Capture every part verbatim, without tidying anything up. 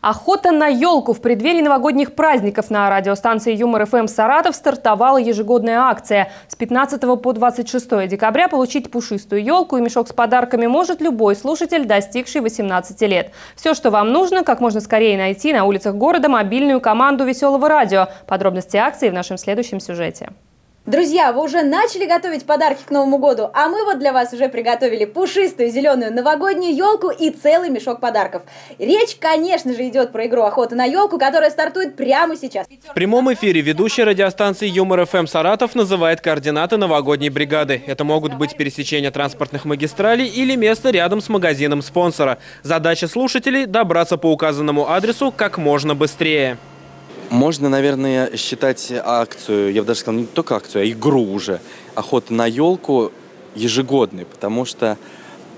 Охота на елку. В преддверии новогодних праздников на радиостанции «Юмор-ФМ» Саратов стартовала ежегодная акция. С пятнадцатого по двадцать шестое декабря получить пушистую елку и мешок с подарками может любой слушатель, достигший восемнадцати лет. Все, что вам нужно, как можно скорее найти на улицах города мобильную команду «Веселого радио». Подробности акции в нашем следующем сюжете. Друзья, вы уже начали готовить подарки к Новому году, а мы вот для вас уже приготовили пушистую зеленую новогоднюю елку и целый мешок подарков. Речь, конечно же, идет про игру «Охота на елку», которая стартует прямо сейчас. В прямом эфире ведущая радиостанции «Юмор-ФМ» Саратов называет координаты новогодней бригады. Это могут быть пересечения транспортных магистралей или место рядом с магазином спонсора. Задача слушателей – добраться по указанному адресу как можно быстрее. Можно, наверное, считать акцию, я бы даже сказал, не только акцию, а игру уже, охота на елку ежегодной, потому что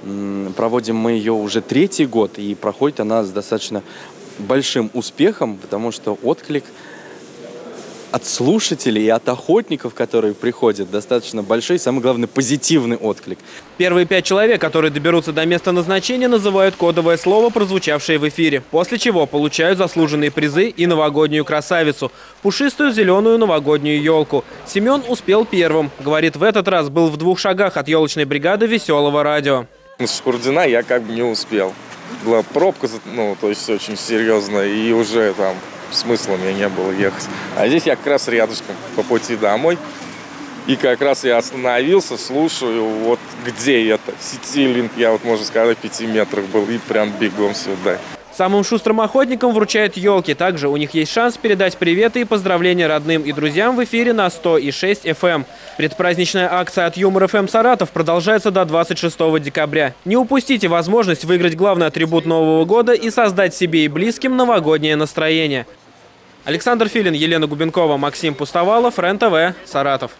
м, проводим мы ее уже третий год, и проходит она с достаточно большим успехом, потому что отклик от слушателей и от охотников, которые приходят, достаточно большой, самое главное, позитивный отклик. Первые пять человек, которые доберутся до места назначения, называют кодовое слово, прозвучавшее в эфире, после чего получают заслуженные призы и новогоднюю красавицу – пушистую зеленую новогоднюю елку. Семен успел первым. Говорит, в этот раз был в двух шагах от елочной бригады «Веселого радио». С Шкурдина я как бы не успел. Была пробка, ну, то есть очень серьезная, и уже там... смысла мне не было ехать. А здесь я как раз рядышком по пути домой. И как раз я остановился, слушаю, вот где это. Ситилинк, я вот, можно сказать, в пяти метрах был и прям бегом сюда. Самым шустрым охотникам вручают елки. Также у них есть шанс передать приветы и поздравления родным и друзьям в эфире на сто и шесть эф эм. Предпраздничная акция от «Юмор-ФМ» Саратов продолжается до двадцать шестого декабря. Не упустите возможность выиграть главный атрибут Нового года и создать себе и близким новогоднее настроение. Александр Филин, Елена Губинкова, Максим Пустовалов, РЕН-ТВ, Саратов.